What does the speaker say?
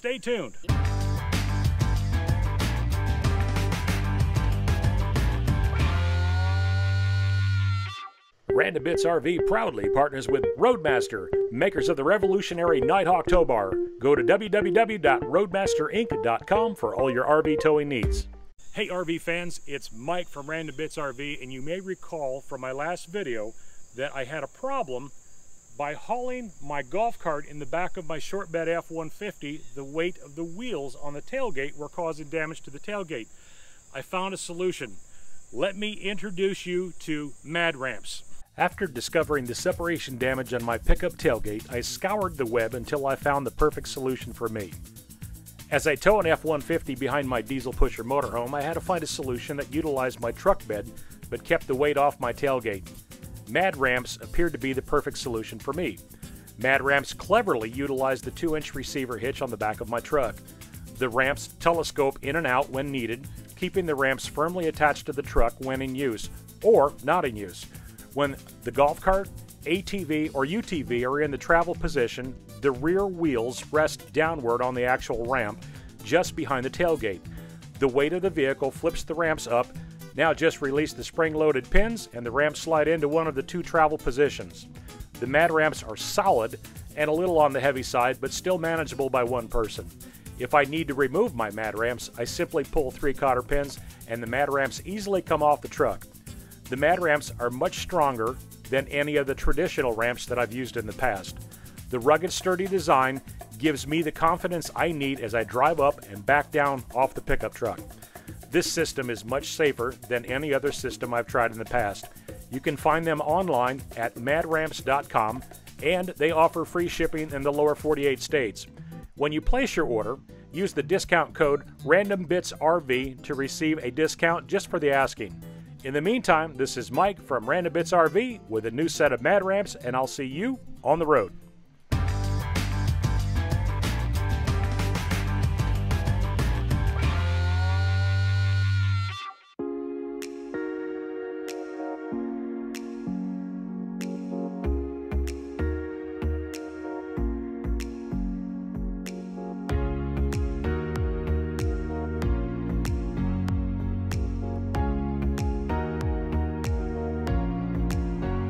Stay tuned. Random Bits RV proudly partners with Roadmaster, makers of the revolutionary Nighthawk tow bar. Go to www.roadmasterinc.com for all your RV towing needs. Hey RV fans, it's Mike from Random Bits RV, and you may recall from my last video that I had a problem by hauling my golf cart in the back of my short bed F-150. The weight of the wheels on the tailgate were causing damage to the tailgate. I found a solution. Let me introduce you to Mad Ramps. After discovering the separation damage on my pickup tailgate, I scoured the web until I found the perfect solution for me. As I tow an F-150 behind my diesel pusher motorhome, I had to find a solution that utilized my truck bed but kept the weight off my tailgate. Mad Ramps appeared to be the perfect solution for me. Mad Ramps cleverly utilized the 2-inch receiver hitch on the back of my truck. The ramps telescope in and out when needed, keeping the ramps firmly attached to the truck when in use, or not in use. When the golf cart, ATV, or UTV are in the travel position, the rear wheels rest downward on the actual ramp just behind the tailgate. The weight of the vehicle flips the ramps up. Now just release the spring-loaded pins and the ramps slide into one of the two travel positions. The Mad Ramps are solid and a little on the heavy side, but still manageable by one person. If I need to remove my Mad Ramps, I simply pull 3 cotter pins and the Mad Ramps easily come off the truck. The Mad Ramps are much stronger than any of the traditional ramps that I've used in the past. The rugged, sturdy design gives me the confidence I need as I drive up and back down off the pickup truck. This system is much safer than any other system I've tried in the past. You can find them online at madramps.com, and they offer free shipping in the lower 48 states. When you place your order, use the discount code RANDOMBITSRV to receive a discount just for the asking. In the meantime, this is Mike from Random Bits RV with a new set of Mad Ramps, and I'll see you on the road.